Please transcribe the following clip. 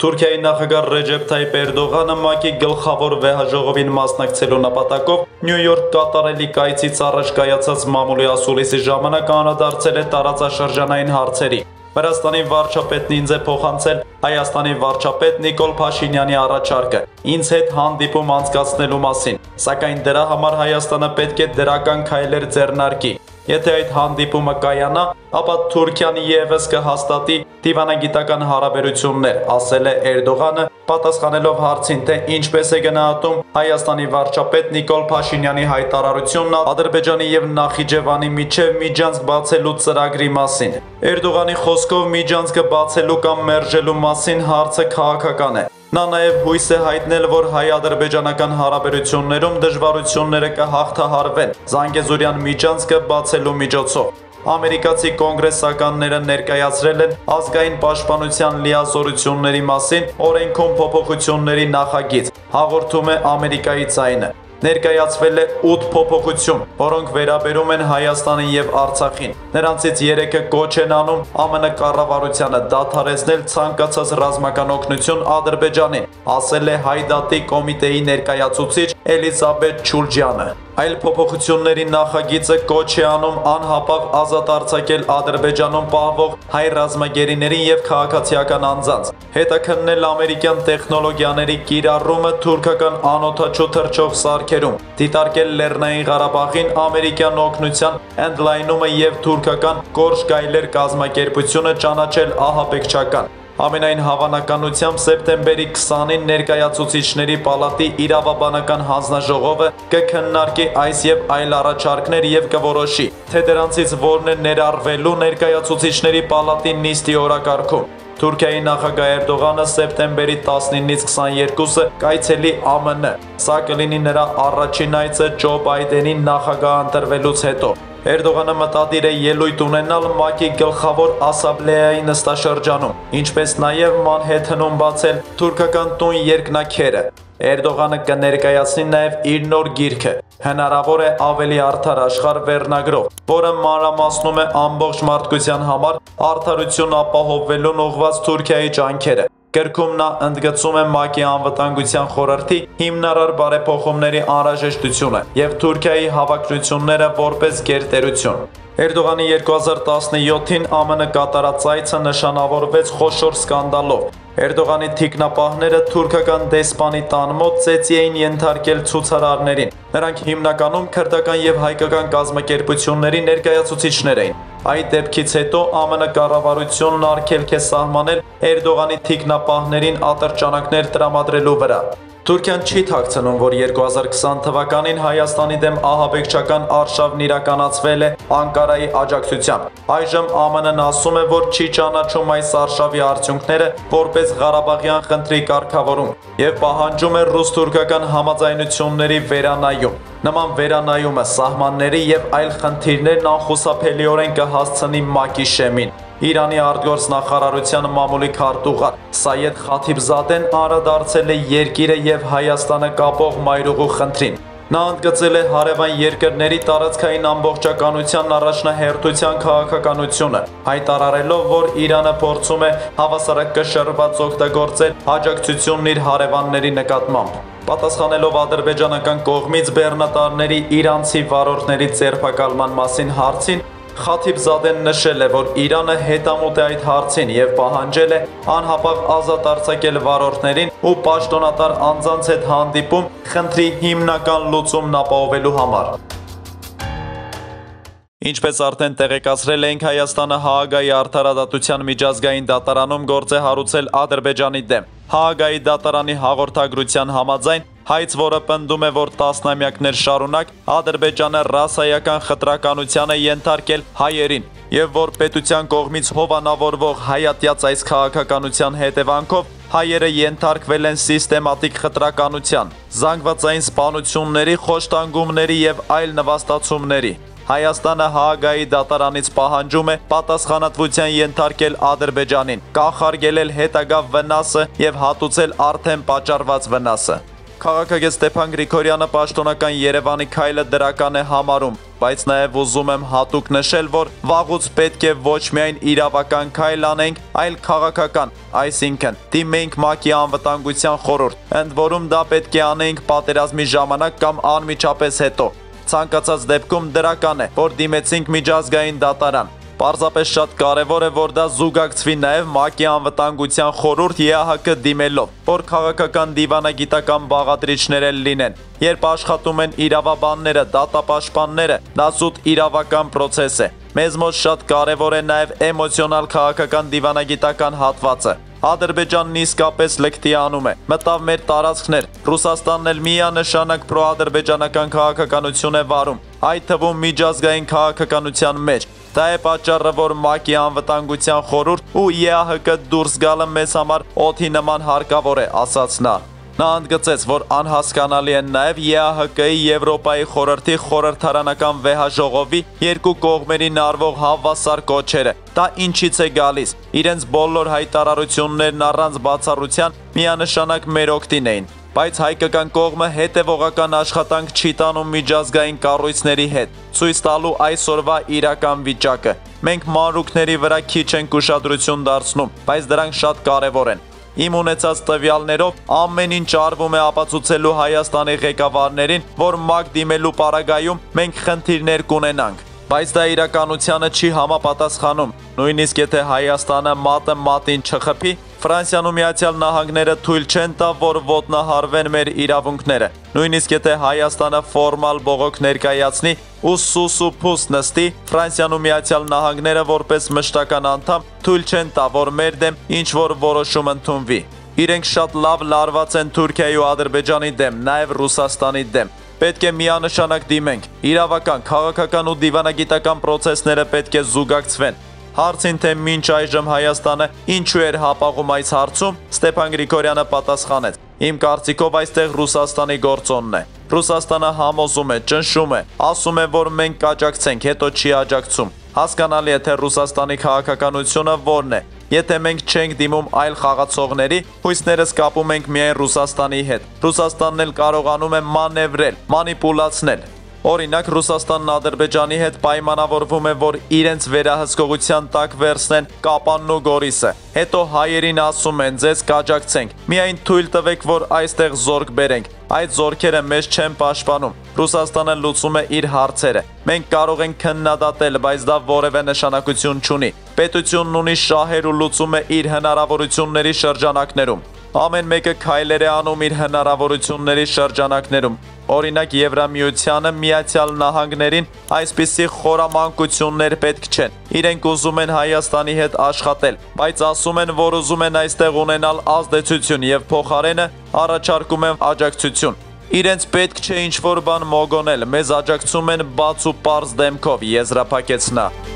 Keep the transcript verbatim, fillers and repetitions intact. Թուրքիայի նախագահ Ռեջեփ Թայիփ Էրդողանը ՄԱԿ-ի գլխավոր վեհաժողովին մասնակցելու նպատակով Նյու Յորք կատարելի կայցից առաջ կայացած մամուլի ասուլիսի ժամանակ անդրադարձել է տարածաշրջանային հարցերի։ Վրաստանի վարչապետն ինձ է փոխանցել Հայաստանի վարչապետ Նիկոլ Փաշինյանի առաջարկը ինձ հետ հանդիպում անցկացնելու մասին, սակայն դրա համար Հայաստանը պետք է դրական քայլեր ձեռնարկի։ Եթե այդ հանդիպումը կայանա, ապա Թուրքիան ևս կհաստատի դիվանագիտական հարաբերություններ, ասել է Էրդողանը, պատասխանելով հարցին, թե ինչպես է գնահատում Հայաստանի վարչապետ Նիկոլ Փաշինյանի հայտարարությունն Ադրբեջանի և Նախիջևանի միջև միջանցք բացելու ծրագրի մասին։ Էրդողանի խոսքով միջանցքը բացելու կամ մերժելու մասին հարցը քաղաքական է։ Նա նաև հույս է հայտնել, որ հայ-ադրբեջանական հարաբերություններում դժվարությունները կհաղթահարվեն Զանգեզուրյան միջանցքը բացելու միջոցով։ Ամերիկացի կոնգրեսականները ներկայացրել են ազգային պաշտպանության լիազորությունների մասին օրենքում փոփոխությունների նախագիծ, հաղորդում է Ամերիկայի ցայնը։ Ներկայացվել է ութ փոփոխություն, որոնք վերաբերում են Հայաստանին և Արցախին։ Նրանցից երեքը կոչ են անում ԱՄՆ կառավարությանը դադարեցնել ցանկացած ռազմական օգնություն Ադրբեջանին, ասել է Հայ դատի կոմիտեի ներկայացուցիչ Էլիզաբետ Չուլջյանը։ Այլ փոփոխությունների նախագիծը կոչ է անում անհապաղ ազատ արձակել Ադրբեջանում պահվող հայ ռազմագերիներին և քաղաքացիական անձանց, հետաքննել ամերիկյան տեխնոլոգիաների կիրառումը թուրքական անօդաչու թռչող սարքերում, դիտարկել Լեռնային Ղարաբաղին ամերիկյան օգնության ընդլայնումը և թուրքական «Կորշ գայլեր» կազմակերպությունը ճանաչել ահաբեկչական։ Ամենայն հավանականությամբ սեպտեմբերի քսանին ներկայացուցիչների պալատի իրավաբանական հանձնաժողովը կքննարկի այս և այլ առաջարկներ և կորոշի, թե դրանցից որն է ներառվելու ներկայացուցիչների պալատի նիստի օրակարգում։ Թուրքիայի նախագահ Էրդողանը սեպտեմբերի տասնինից քսաներկուսը կայցելի ԱՄՆ, սա կլինի նրա առաջին այցը Ջո Բայդենի նախագահ ընտրվելուց հետո։ Էրդողանը մտադիր է ելույթ ունենալ ՄԱԿ-ի գլխավոր ասամբլեայի նստաշրջանում, ինչպես նաև Մանհեթենում բացել թուրքական տուն երկնաքերը։ Էրդողանը կներկայացնի նաև իր նոր գիրքը՝ «Հնարավոր է ավելի արդար աշխարհ» վերնագրով, որը մանրամասնում է ամբողջ մարդկության համար արդարություն ապահովելուն ուղղված Թուրքիայի ջանքերը։ Գրքում նա ընդգծում է ՄԱԿ-ի Անվտանգության խորհրդի հիմնարար բարեփոխումների անհրաժեշտությունը և Թուրքիայի հավակնությունները որպես գերտերություն։ Էրդողանի երկու հազար տասնյոթին ԱՄՆ կատարած այցը նշանավորվեց խոշոր սկանդալով։ Էրդողանի թիկնապահները թուրքական դեսպանի տան մոտ ծեծի էին ենթարկել ցուցարարներին։ Նրանք հիմնականում քրդական և հայկական կազմակերպությունների ներկայացուցիչներ էին։ Այդ դեպքից հետո ԱՄՆ կառավարությունն արգելք է սահմանել Էրդողանի թիկնապահներին ատրճանակներ տրամադրելու վրա։ Թուրքիան չի թաքցնում, որ երկու հազար քսան թվականին Հայաստանի դեմ ահաբեկչական արշավն իրականացվել է Անկարայի աջակցությամբ։ Այժմ ԱՄՆ-ն ասում է, որ չի ճանաչում այս արշավի արդյունքները որպես Ղարաբաղյան խնդրի կարգավորում և պահանջում է ռուս-թուրքական համաձայնությունների վերանայում։ Նման վերանայումը սահմանների և այլ խնդիրներն անխուսափելիորեն կհասցնի ՄԱԿ-ի շեմին։ Իրանի արտգործնախարարության մամուլի քարտուղար Սաед Խաթիբզադեն անդրադարձել է երկիրը և Հայաստանը կապող մայրուղու խնդրին։ Նա ընդգծել է հարևան երկրների տարածքային ամբողջականության առաջնահերթության քաղաքականությունը, հայտարարելով, որ Իրանը փորձում է հավասարակշռված օգտագործել աջակցությունն իր հարևանների նկատմամբ։ Պատասխանելով ադրբեջանական կողմից բեռնատարների իրանցի վարորդների ձերբակալման մասին հարցին, Խաթիբզադեն նշել է, որ Իրանը հետամուտ է այդ հարցին և պահանջել է անհապաղ ազատ արձակել վարորդներին ու պաշտոնատար անձանց հետ հանդիպում խնդրի հիմնական լուծումն ապահովելու համար։ Ինչպես արդեն տեղեկացրել ենք, Հայաստանը Հաագայի Արդարադատության միջազգային դատարանում գործ է հարուցել Ադրբեջանի դեմ։ Հաագայի դատարանի հաղորդագրության համաձայն, հայց, որը պնդում է, որ տասնամյակներ շարունակ Ադրբեջանը ռասայական խտրականության է ենթարկել հայերին և որ պետության կողմից հովանավորվող հայատյաց այս քաղաքականության հետևանքով հայերը ենթարկվել են սիստեմատիկ խտրականության, զանգվածային սպանությունների, խոշտանգումների և այլ նվաստացումների։ Հայաստանը Հաագայի դատարանից պահանջում է պատասխանատվության ենթարկել Ադրբեջանին, կանխարգելել հետագա վնասը և հատուցել արդեն պատճառված վնասը։ Քաղաքագետ Ստեփան Գրիգորյանը պաշտոնական Երևանի քայլը դրական է համարում, բայց նաև ուզում եմ հատուկ նշել, որ վաղուց պետք է ոչ միայն իրավական քայլ անենք, այլ քաղաքական, այսինքն դիմենք ՄԱԿ-ի անվտանգության խորհուրդ, ընդ որում դա պետք է անենք պատերազմի ժամանակ կամ անմիջապես հետո։ Ցանկացած դեպքում դրական է, որ դիմեցինք միջազգային դատարան։ Պարզապես շատ կարևոր է, որ դա զուգակցվի նաև ՄԱԿ-ի անվտանգության խորհուրդ ԵԱՀԿ դիմելով, որ քաղաքական դիվանագիտական բաղադրիչներ էլ լինեն, երբ աշխատում են իրավաբանները, դատապաշտպանները, դա զուտ իրավական պրոցես է։ Մեզ մոտ շատ կարևոր է նաև էմոցիոնալ քաղաքական դիվանագիտական հատվածը։ Ադրբեջանն իսկապես լկտի անում է, մտավ մեր տարածքներ, Ռուսաստանն էլ միանշանակ պրոադրբեջանական քաղաքականություն է վարում, այդ թվում միջազգային քաղաքականության մեջ։ Դա է պատճառը, որ ՄԱԿ-ի անվտանգության խորհուրդ ու ԵԱՀԿ դուրս գալը մեզ համար օդի նման հարկավոր է, ասաց նա։ Նա ընդգծեց, որ անհասկանալի են նաև ԵԱՀԿ-ի Եվրոպայի խորհրդի խորհրդարանական վեհաժողովի երկու կողմերին արվող հավասար կոչերը։ Դա ինչից է գալիս։ Իրենց բոլոր հայտարարություններն առանց բացառության միանշանակ մեր օգտին էին։ Բայց հայկական կողմը հետևողական աշխատանք չի տանում միջազգային կառույցների հետ, ցույց տալու այսօրվա իրական վիճակը։ Մենք մանրուքների վրա քիչ ենք ուշադրություն դարձնում, բայց դրանք շատ կարևոր են։ Իմ ունեցած տվյալներով ամեն ինչ արվում է ապացուցելու Հայաստանի ղեկավարներին, որ ՄԱԿ դիմելու պարագայում մենք խնդիրներ կունենանք, բայց դա իրականությանը չի համապատասխանում։ Նույնիսկ եթե Հայաստանը մատը մատին չխփի, Ֆրանսիան ու Միացյալ Նահանգները թույլ չեն տա, որ ոտնահարվեն մեր իրավունքները։ Նույնիսկ եթե Հայաստանը ֆորմալ բողոք ներկայացնի ու սուս ու փուս նստի, Ֆրանսիան ու Միացյալ Նահանգները որպես մշտական անդամ թույլ չեն տա, որ մեր դեմ ինչ-որ որոշում ընդունվի։ Իրենք շատ լավ լարված են Թուրքիայի ու Ադրբեջանի դեմ, նաև Ռուսաստանի դեմ։ Պետք է միանշանակ դիմենք։ Իրավական, քաղաքական ու դիվանագիտական պրոցեսները պետք է զուգակցվեն։ Հարցին, թե մինչ այժմ Հայաստանը ինչու էր հապաղում այս հարցում, Ստեփան Գրիգորյանը պատասխանեց. Իմ կարծիքով այստեղ Ռուսաստանի գործոնն է։ Ռուսաստանը համոզում է, ճնշում է, ասում է, որ մենք կաջակցենք, հետո չի աջակցում։ Հասկանալի է, թե Ռուսաստանի քաղաքականությունը որն է։ Եթե մենք չենք դիմում այլ խաղացողների, հույսներս կապում ենք միայն Ռուսաստանի հետ։ Ռուսաստանն էլ կարողանում է մանևրել, մանիպուլացնել։ Օրինակ, Ռուսաստանն Ադրբեջանի հետ պայմանավորվում է, որ իրենց վերահսկողության տակ վերցնեն Կապանն ու Գորիսը։ Հետո հայերին ասում են՝ «Ձեզ կաջակցենք, միայն թույլ տվեք, որ այստեղ զորք բերենք»։ Այդ զորքերը մեզ չեն պաշտպանում։ Ռուսաստանը լուծում է իր հարցերը։ Մենք կարող ենք քննադատել, բայց դա որևէ նշանակություն չունի։ Պետությունն ունի շահեր ու լուծում է իր հնարավորությունների շրջանակներում։ Ամեն մեկը քայլեր է անում իր հնարավորությունների շրջանակներում։ Օրինակ, Եվրամիությանը, Միացյալ Նահանգներին այսպիսի խորամանկություններ պետք չեն։ Իրենք ուզում են Հայաստանի հետ աշխատել, բայց ասում են, որ ուզում են այստեղ ունենալ ազդեցություն եւ փոխարենը առաջարկում են աջակցություն։ Իրենց պետք չէ ինչ-որ բան մոգոնել, մեզ աջակցում են բաց ու պարզ դեմքով, եզրափակեց նա։